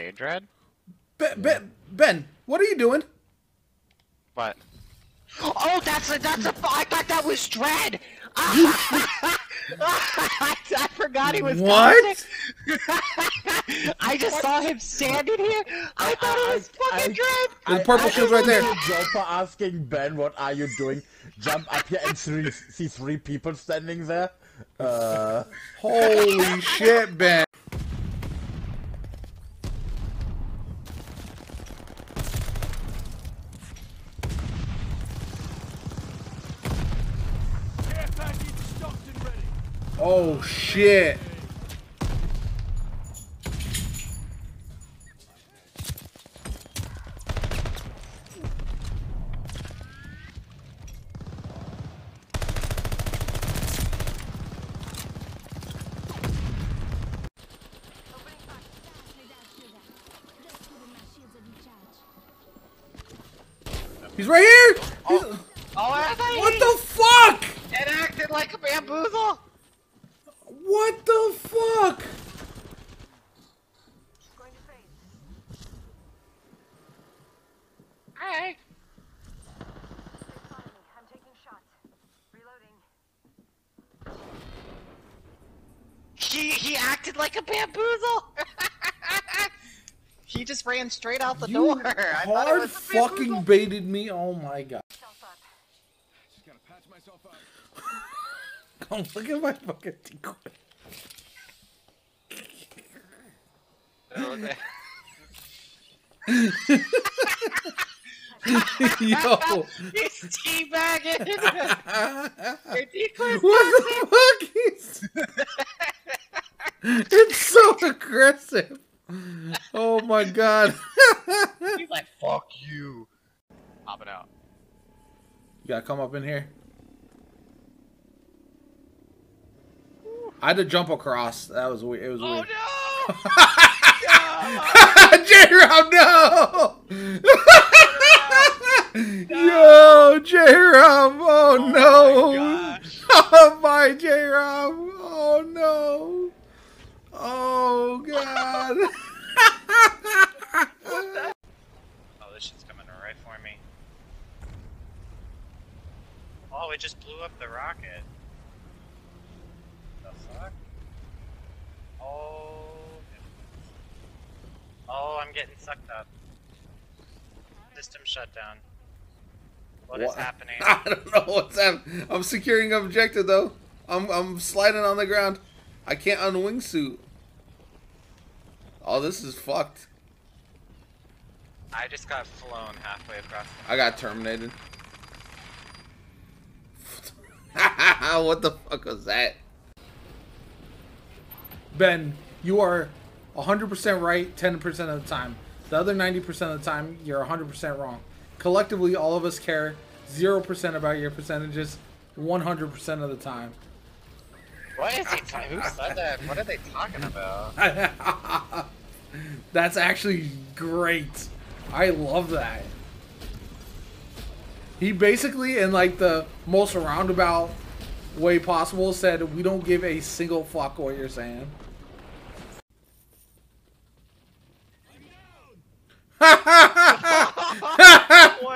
okay, Dredd? Ben, what are you doing? What? Oh, that's a I thought that was Dredd. I forgot he was. What? I just saw him standing here. I thought it was fucking Dredd. The purple shield's right there. Joker asking Ben, "What are you doing?" Jump up here and see three people standing there. Holy shit, Ben. Oh shit! He's right here! Oh, what the fuck? It acted like a bamboozle. What the fuck? Hi. I'm taking shots. Reloading. He acted like a bamboozle. He just ran straight out the door. I thought it was a bamboozle. Fucking baited me. Oh my god. Just gotta patch myself up. Don't look at my fucking decoy. Yo. He's teabagging. Your decoy's what the fuck? It's so aggressive. Oh my god. He's like, fuck you. Pop it out. You gotta come up in here. I had to jump across. That was weird. It was weird. Oh no! Jerome, no! No! Yo, Jerome! Oh no! My gosh. Oh my Jerome! Oh no! Oh god! Oh, this shit's coming right for me. Oh, it just blew up the rocket. Oh. Oh, I'm getting sucked up. System shutdown. What is happening? I don't know what's happening. I'm securing objective though. I'm sliding on the ground. I can't unwingsuit. Oh, this is fucked. I just got flown halfway across. I got terminated. What the fuck was that? Ben, you are 100% right 10% of the time. The other 90% of the time, you're 100% wrong. Collectively, all of us care 0% about your percentages 100% of the time. What is he talking about? Who said that? What are they talking about? That's actually great. I love that. He basically, in like the most roundabout way possible, said we don't give a single fuck what you're saying.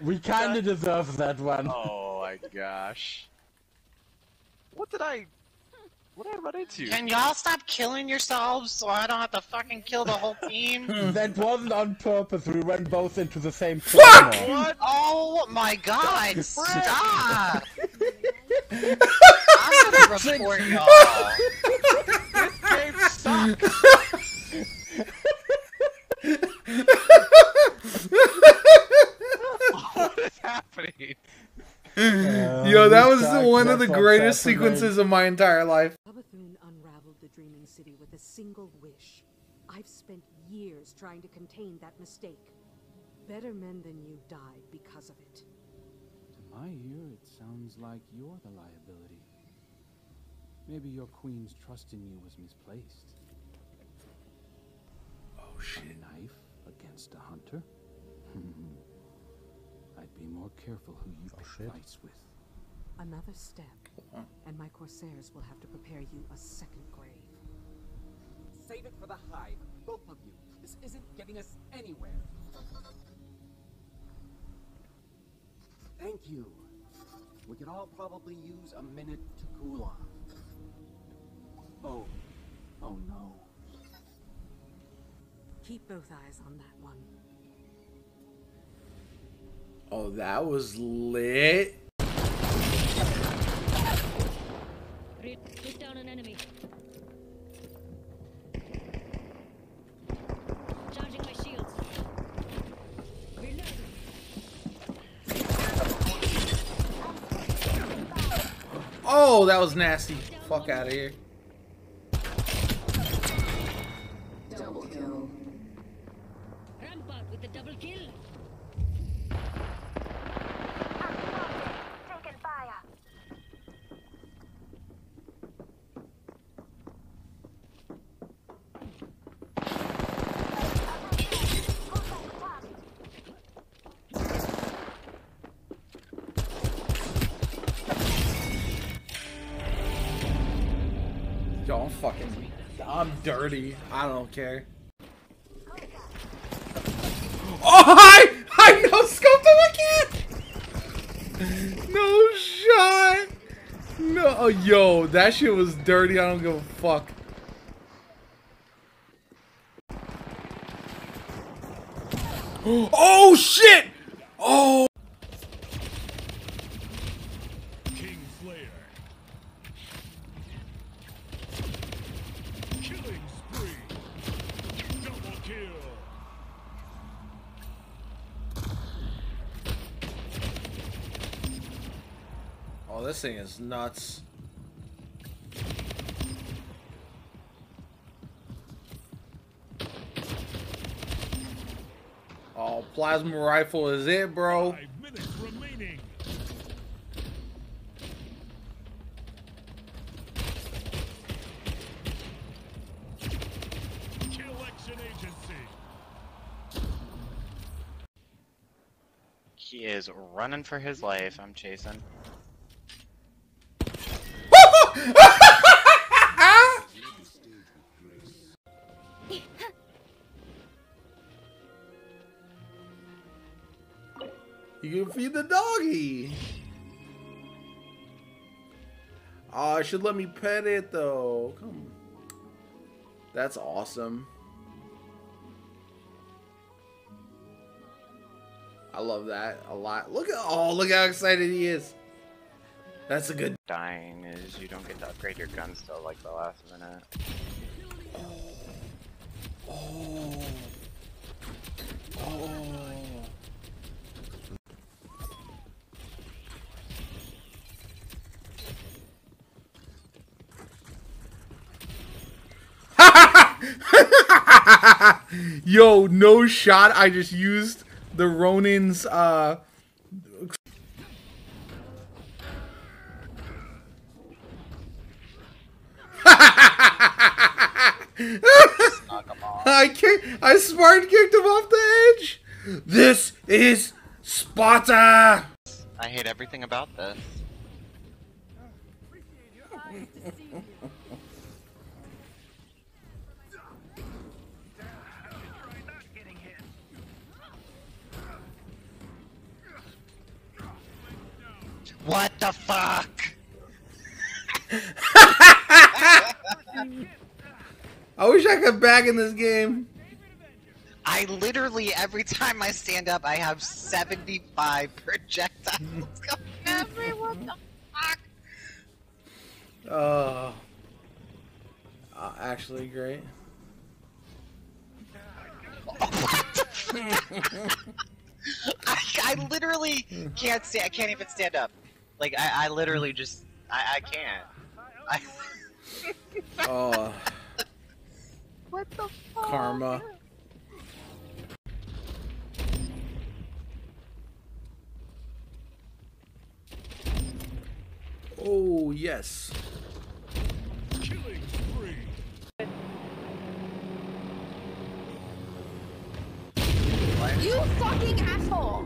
We kind of deserve that one. Oh my gosh. What did I run into? Can y'all stop killing yourselves so I don't have to fucking kill the whole team? That wasn't on purpose. We ran both into the same fuck! What? Oh my god, stop! I'm gonna report y'all. This game sucks. What is happening? Yo, that was one of the greatest sequences of my entire life. Hubathun unraveled the Dreaming City with a single wish. I've spent years trying to contain that mistake. Better men than you died because of it. I hear it sounds like you're the liability. Maybe your queen's trust in you was misplaced. Oh shit. A knife against a hunter? I'd be more careful who you pick fights with. Another step, and my corsairs will have to prepare you a second grave. Save it for the hive, both of you. This isn't getting us anywhere. Thank you. We could all probably use a minute to cool off. Oh no. Keep both eyes on that one. Oh, that was lit. Put down an enemy. Charging my shields. Reloading. Oh, that was nasty. Fuck out of here. I'm dirty. I don't care. Oh, hi! I no-scoped him again! No shot! No, oh, yo, that shit was dirty. I don't give a fuck. Oh, shit! Oh! Oh, this thing is nuts. Oh, plasma rifle is it, bro. 5 minutes remaining. Election agency. He is running for his life. I'm chasing. You can feed the doggy. Oh, it should let me pet it though. Come. That's awesome. I love that a lot. Look at look how excited he is. That's a good dying is you don't get to upgrade your guns till like the last minute. Oh. Oh. Oh. Yo, no shot. I just used the Ronin's I smart kicked him off the edge. This is Sparta. I hate everything about this. What the fuck? I wish I could back in this game. I literally, every time I stand up, I have 75 projectiles going everywhere. What the fuck? Oh. Actually, great. Oh, what the fuck? I literally can't stand, I can't even stand up. Like, I literally just, I can't. Oh. What the fuck? Karma. Oh, yes. Killing spree. You fucking asshole.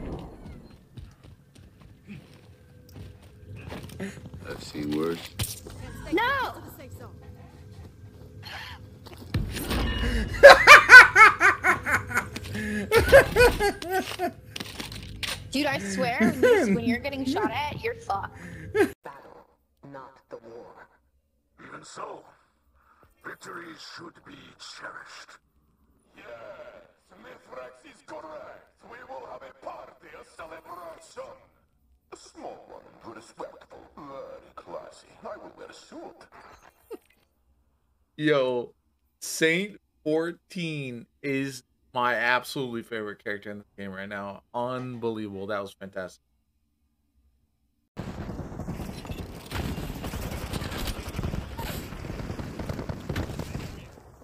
I've seen worse. No. Dude, I swear, when you're getting shot at, you're fucked. Battle, not the war. Even so, victories should be cherished. Yes, Mithrax is correct. We will have a party, a celebration. A small one, respectful, very classy. I will wear a suit. Yo, Saint 14 is my absolutely favorite character in this game right now. Unbelievable. That was fantastic.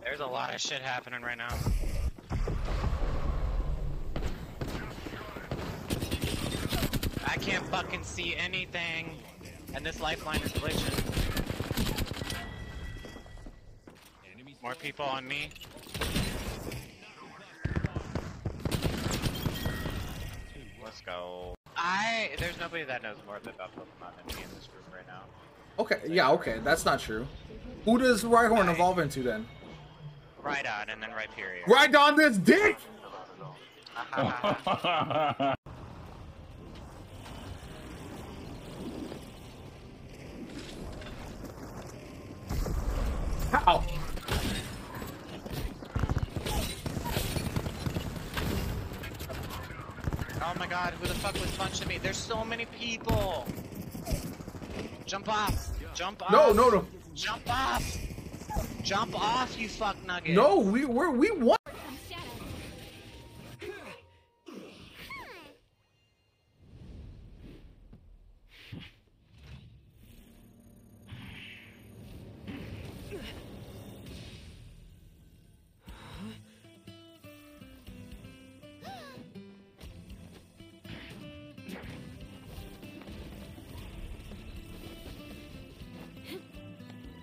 There's a lot of shit happening right now. I can't fucking see anything. And this lifeline is glitching. More people on me. Let's go. There's nobody that knows more about Pokemon than me in this group right now. Okay, yeah, okay, that's not true. Who does Rhyhorn evolve into then? Rhydon and then Rhyperion. Rhydon, that's dick! How? Oh my god, who the fuck was punching me? There's so many people! Jump off! Jump off! No, no, no! Jump off! Jump off, you fuck nugget! No, we won!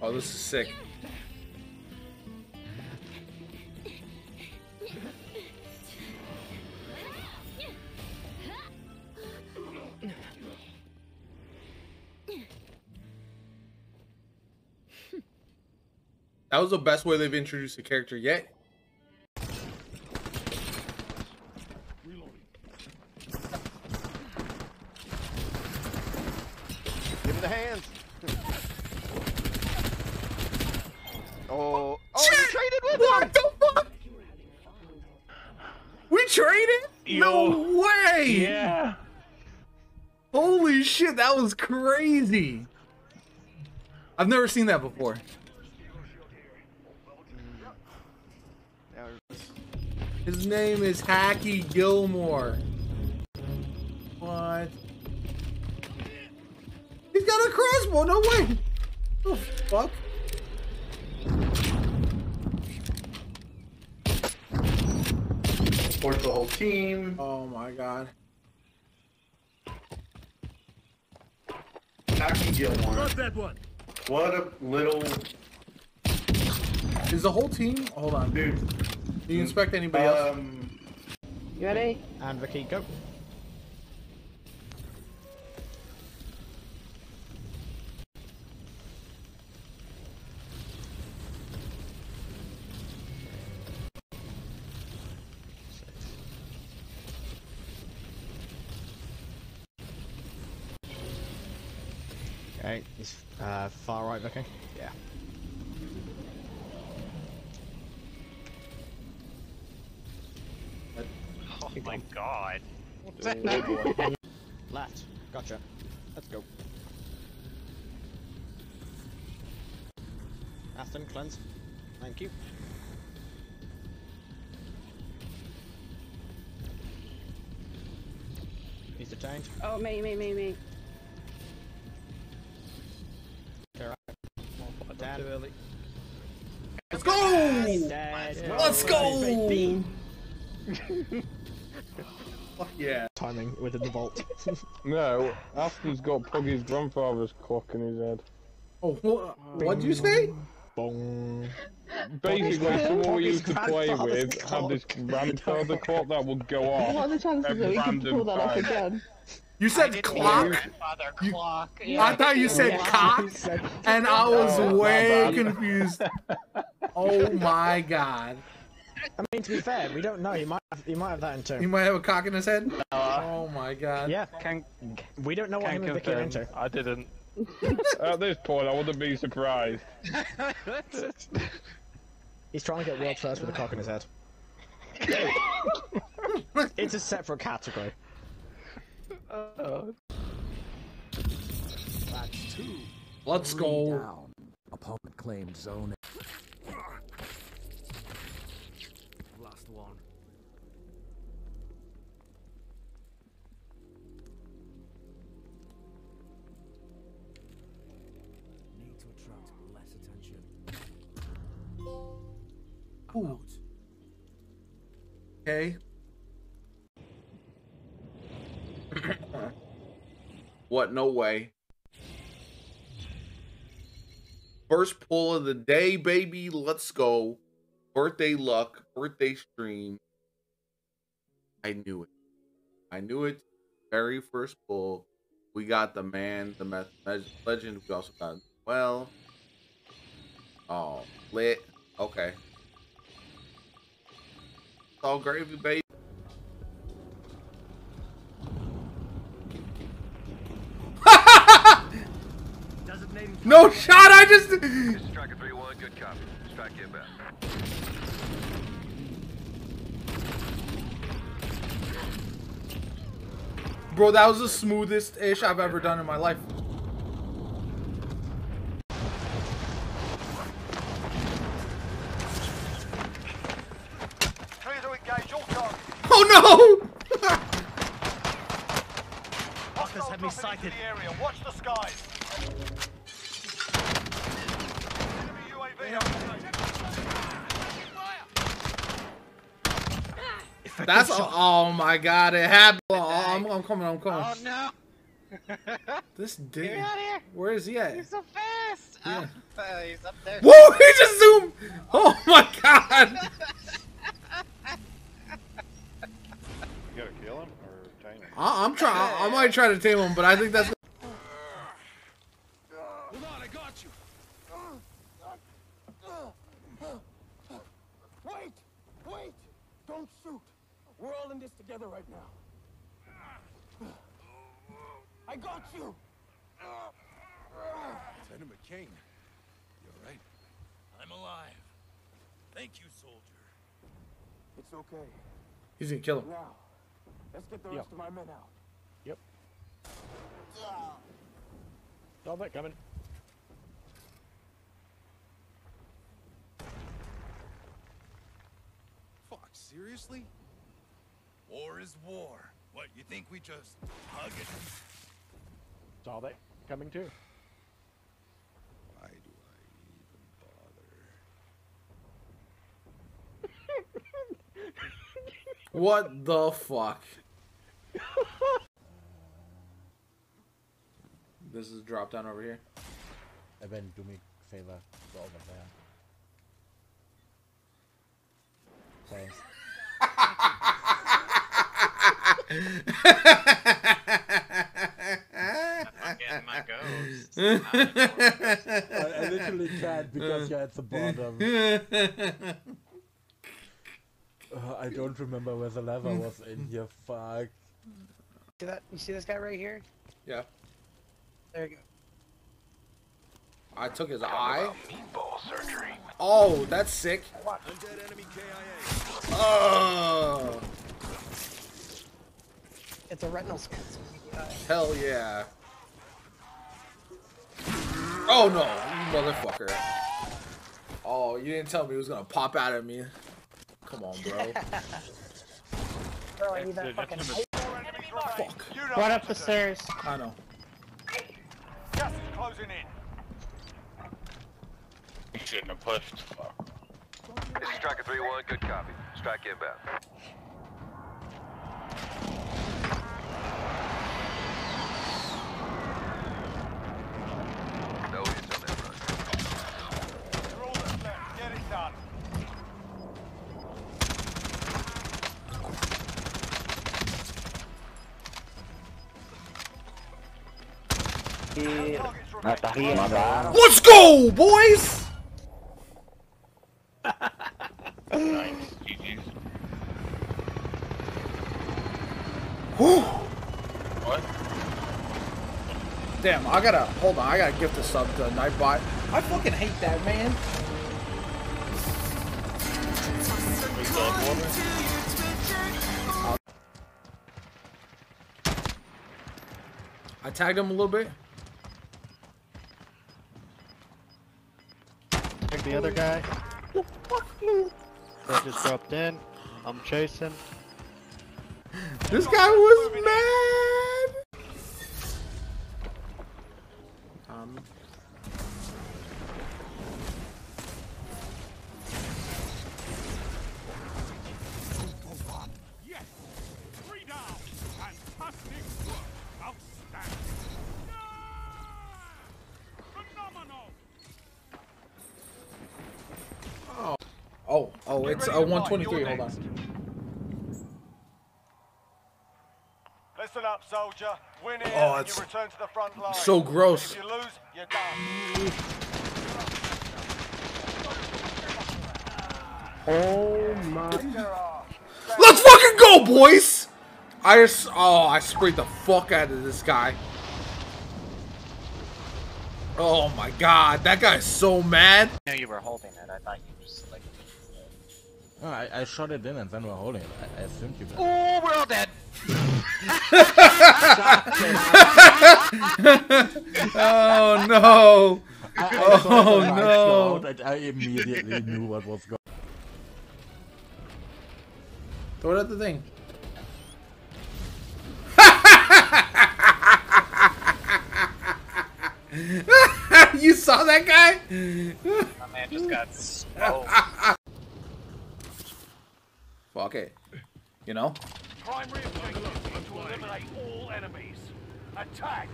Oh, this is sick. That was the best way they've introduced the character yet. Give me the hands. Oh, oh, we traded with him! What the fuck? We traded? Yo. No way! Yeah. Holy shit, that was crazy. I've never seen that before. His name is Hacky Gilmore. What? He's got a crossbow, no way! Oh fuck. Support the whole team. Oh my god. Hacky Gilmore. Not that one. What a little... Is the whole team? Hold on. Dude. Do you inspect anybody else? You ready? And Ricky, go. Okay, it's far right, Ricky. Yeah. Oh my god. Left. Gotcha. Let's go. Aston, cleanse. Thank you. Needs to change. Oh, me. Alright. Down too early. Let's go! Let's go! Fuck yeah. Timing within the vault. No, Aston's got Poggy's grandfather's clock in his head. Oh, what did you say? Bong. Basically, someone we used to play with had this grandfather clock that would go off. What are the chances that we can pull that off again? You said clock? Clock. Yeah. I thought you said cock, and I was way confused. Oh my god. I mean, to be fair, we don't know. He might have that in turn. He might have a cock in his head. Oh my god. Yeah. We don't know what him and Vicky are into. I didn't. At this point, I wouldn't be surprised. He's trying to get world first with a cock in his head. It's a separate category. That's two. Let's go. Down. Opponent claimed zone. Last one. Need to attract less attention. I'm out. Okay. What? No way. First pull of the day, baby. Let's go. Birthday luck. Birthday stream. I knew it. I knew it. Very first pull. We got the man, the legend. We also got well. Oh, lit. Okay. It's all gravy, baby. No shot, I just. This is Stryker 3-1, good copy. Strike inbound. Bro, that was the smoothest ish I've ever done in my life. Clear to engage all targets. Oh no! Hostiles have me sighted. The area. Watch the skies. That's a, oh my god, it happened. Oh, I'm coming. Oh no. This dude. Get out of here. Where is he at? He's so fast. Yeah. He's up there. Whoa, he just zoomed. Oh my god. You gotta kill him or tame him? I might try to tame him, but I think that's. Don't shoot. We're all in this together right now. I got you. Senator McCain, you're right. I'm alive. Thank you, soldier. It's okay. He's gonna kill him. Now, let's get the rest of my men out. Yep. All that coming. Seriously? War is war. What, you think we just hug it? Saw that coming too. Why do I even bother? What the fuck? This is a drop down over here. And then do me a favor, go over there. I'm getting my ghost. I literally can't because you're at the bottom. I don't remember where the lever was in here. Fuck. See that? You see this guy right here? Yeah. There you go. I took his eye. Meatball surgery. Oh, that's sick. Undead enemy KIA. Oh. It's a retinal scan. Hell yeah. Oh no, you motherfucker. Oh, you didn't tell me it was gonna pop out at me. Come on, bro. Bro, I need that fucking fuck. Right up the stairs. I know. Just closing in. You shouldn't have pushed. This is Stryker 3-1, good copy. Strike inbound. No hits on that run. Roll it left, get it done. Let's go, boys! Nice. What? Damn, I gotta, hold on, I gotta gift this up to Nightbot. I fucking hate that, man. I tagged him a little bit. Take the other guy. I just dropped in. I'm chasing. This guy was mad. Yes. 3 down. Fantastic work. Outstanding. Phenomenal. Oh. Oh, it's 123. Hold on. Listen up, soldier. Win here, oh, and you return to the front line. So gross. If you lose, you're done. Oh my! Let's fucking go, boys! I sprayed the fuck out of this guy. Oh my god, that guy is so mad. I know you were holding it. I thought you just like. Oh, I shot it in and then we're holding it. I assumed you. Oh, we're all dead. Oh no! Oh no! I immediately knew what was going on. Throw it at the thing. You saw that guy? My man just got smoked. Fuck it. You know? Primary objective is to eliminate all enemies. Attack!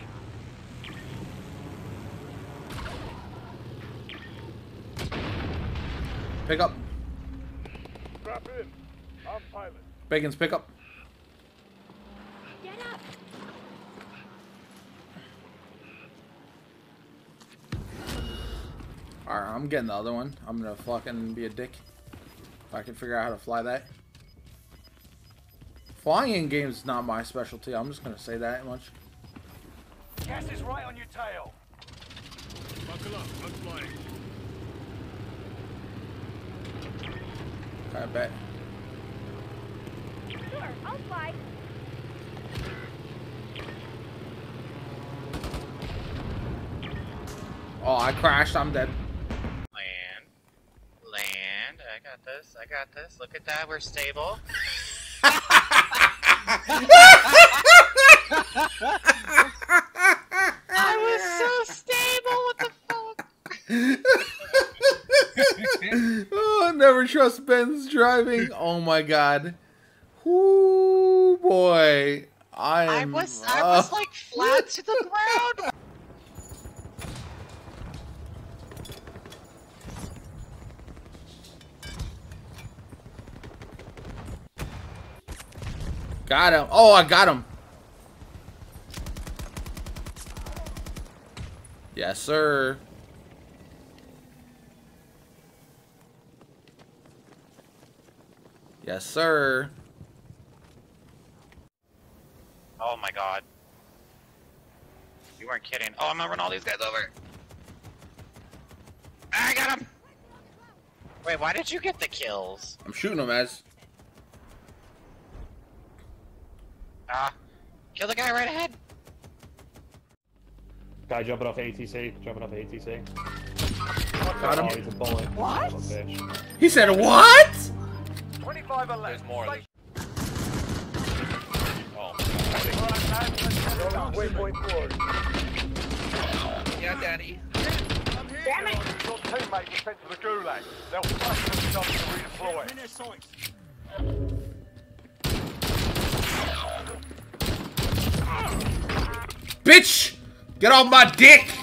Pick up. Strap in. I'm pilot. Bacon's pick up. Get up. Alright, I'm getting the other one. I'm gonna fucking be a dick. If I can figure out how to fly that. Flying in games is not my specialty. I'm just gonna say that much. Gas is right on your tail. Buckle up, I'm flying. I bet. Sure, I'll fly. Oh, I crashed. I'm dead. Land, land. I got this. I got this. Look at that. We're stable. I was so stable, what the fuck? Oh, never trust Ben's driving. Oh my god. Whoo boy. I was like flat to the ground. Got him. Oh, I got him. Yes, sir. Yes, sir. Oh, my God. You weren't kidding. Oh, I'm gonna run all these guys over. I got him. Wait, why did you get the kills? I'm shooting them, as. Kill the guy right ahead. Guy jumping off ATC, jumping off ATC. Got him. Oh, he's a bullet. What? Oh, he said what? 25 left. There's more. Oh. Waypoint 4. Yeah, daddy. Damn it! Your teammate was sent to the gulag. They'll flush them enough to redeploy. Bitch! Get off my dick!